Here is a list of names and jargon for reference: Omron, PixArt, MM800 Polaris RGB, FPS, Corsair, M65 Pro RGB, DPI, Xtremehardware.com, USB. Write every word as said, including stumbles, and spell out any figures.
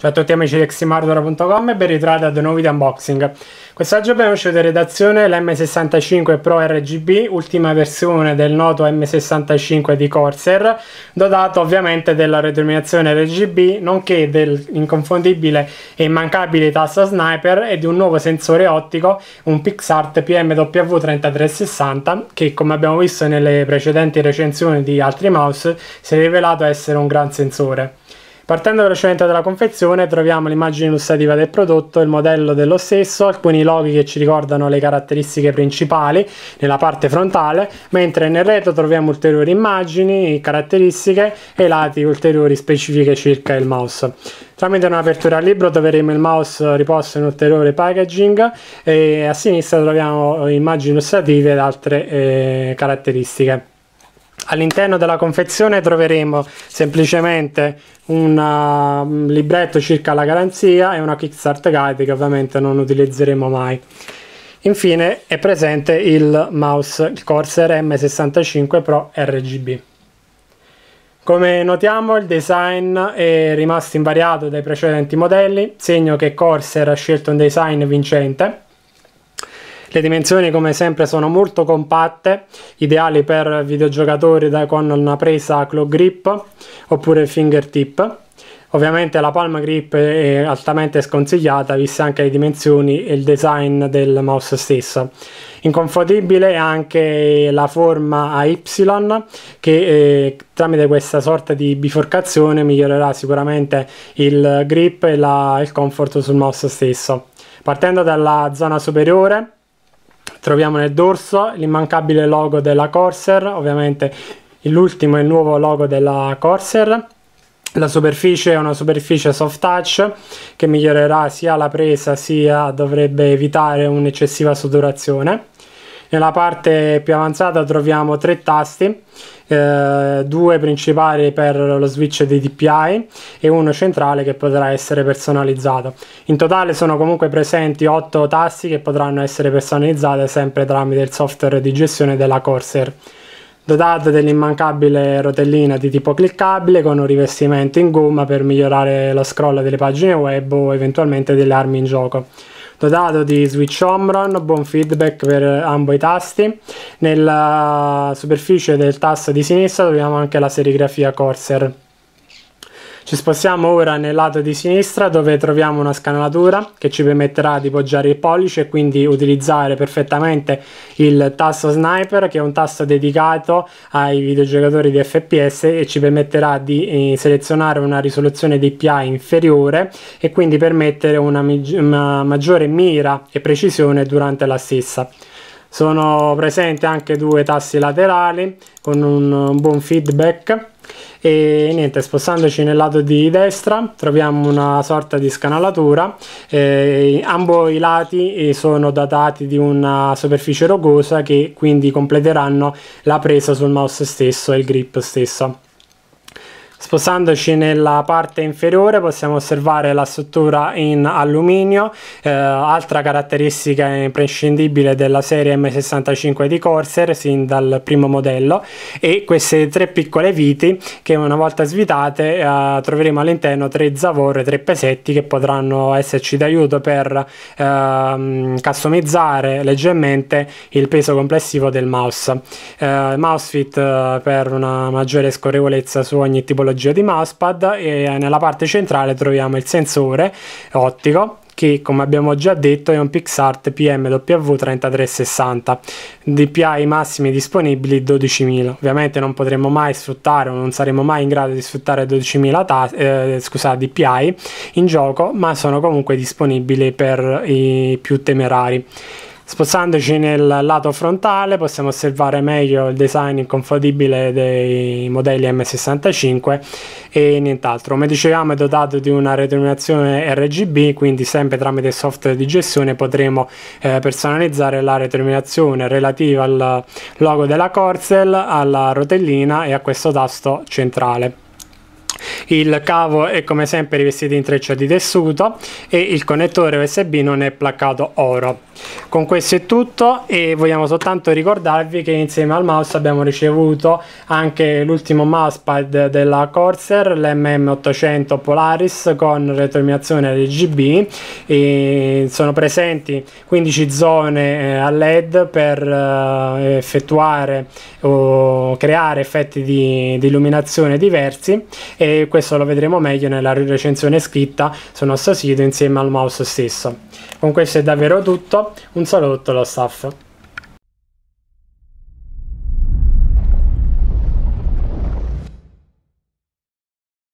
Ciao a tutti amici di Xtremehardware punto com e ben ritrovati ad un nuovo video unboxing. Quest'oggi abbiamo uscito in redazione l'M sessantacinque Pro R G B, ultima versione del noto M sessantacinque di Corsair, dotato ovviamente della retroilluminazione R G B, nonché dell'inconfondibile e immancabile tasto sniper e di un nuovo sensore ottico, un PixArt P M W trentatré sessanta, che come abbiamo visto nelle precedenti recensioni di altri mouse si è rivelato essere un gran sensore. Partendo velocemente dalla confezione troviamo l'immagine illustrativa del prodotto, il modello dello stesso, alcuni loghi che ci ricordano le caratteristiche principali nella parte frontale, mentre nel retro troviamo ulteriori immagini, caratteristiche e lati ulteriori specifiche circa il mouse. Tramite un'apertura al libro troveremo il mouse riposto in ulteriore packaging e a sinistra troviamo immagini illustrative ed altre eh, caratteristiche. All'interno della confezione troveremo semplicemente un uh, libretto circa la garanzia e una Kickstart Guide che ovviamente non utilizzeremo mai. Infine è presente il mouse, il Corsair M sessantacinque Pro R G B. Come notiamo il design è rimasto invariato dai precedenti modelli, segno che Corsair ha scelto un design vincente. Le dimensioni come sempre sono molto compatte, ideali per videogiocatori da, con una presa claw grip oppure fingertip. Ovviamente la palm grip è altamente sconsigliata, viste anche le dimensioni e il design del mouse stesso. Inconfondibile è anche la forma a Y che eh, tramite questa sorta di biforcazione migliorerà sicuramente il grip e la, il comfort sul mouse stesso. Partendo dalla zona superiore troviamo nel dorso l'immancabile logo della Corsair, ovviamente l'ultimo e il nuovo logo della Corsair. La superficie è una superficie soft touch che migliorerà sia la presa sia dovrebbe evitare un'eccessiva sudorazione. Nella parte più avanzata troviamo tre tasti, eh, due principali per lo switch di D P I e uno centrale che potrà essere personalizzato. In totale sono comunque presenti otto tasti che potranno essere personalizzati sempre tramite il software di gestione della Corsair. Dotato dell'immancabile rotellina di tipo cliccabile con un rivestimento in gomma per migliorare lo scroll delle pagine web o eventualmente delle armi in gioco. Dotato di switch Omron, buon feedback per ambo i tasti. Nella superficie del tasto di sinistra troviamo anche la serigrafia Corsair. Ci spostiamo ora nel lato di sinistra dove troviamo una scanalatura che ci permetterà di poggiare il pollice e quindi utilizzare perfettamente il tasto sniper, che è un tasto dedicato ai videogiocatori di F P S e ci permetterà di eh, selezionare una risoluzione D P I inferiore e quindi permettere una, una maggiore mira e precisione durante la stessa. Sono presenti anche due tasti laterali con un, un buon feedback. E niente, spostandoci nel lato di destra troviamo una sorta di scanalatura, eh, ambo i lati sono dotati di una superficie rugosa che quindi completeranno la presa sul mouse stesso e il grip stesso. Spostandoci nella parte inferiore possiamo osservare la struttura in alluminio, eh, altra caratteristica imprescindibile della serie M sessantacinque di Corsair sin dal primo modello, e queste tre piccole viti che una volta svitate eh, troveremo all'interno tre zavorre, tre pesetti che potranno esserci d'aiuto per eh, customizzare leggermente il peso complessivo del mouse. Eh, mouse fit eh, per una maggiore scorrevolezza su ogni tipologia di mousepad, e nella parte centrale troviamo il sensore ottico che, come abbiamo già detto, è un PixArt P M W trentatré sessanta, D P I massimi disponibili dodicimila. Ovviamente non potremo mai sfruttare o non saremo mai in grado di sfruttare dodicimila eh, scusate, D P I in gioco, ma sono comunque disponibili per i più temerari. Spostandoci nel lato frontale possiamo osservare meglio il design inconfondibile dei modelli M sessantacinque e nient'altro. Come dicevamo è dotato di una retroilluminazione R G B, quindi sempre tramite il software di gestione potremo eh, personalizzare la retroilluminazione relativa al logo della Corsair, alla rotellina e a questo tasto centrale. Il cavo è come sempre rivestito in treccia di tessuto e il connettore U S B non è placcato oro. Con questo è tutto e vogliamo soltanto ricordarvi che insieme al mouse abbiamo ricevuto anche l'ultimo mousepad della Corsair, l'M M ottocento Polaris con retroilluminazione R G B, e sono presenti quindici zone a L E D per effettuare o creare effetti di, di illuminazione diversi, e questo lo vedremo meglio nella recensione scritta sul nostro sito insieme al mouse stesso. Con questo è davvero tutto, un saluto allo staff.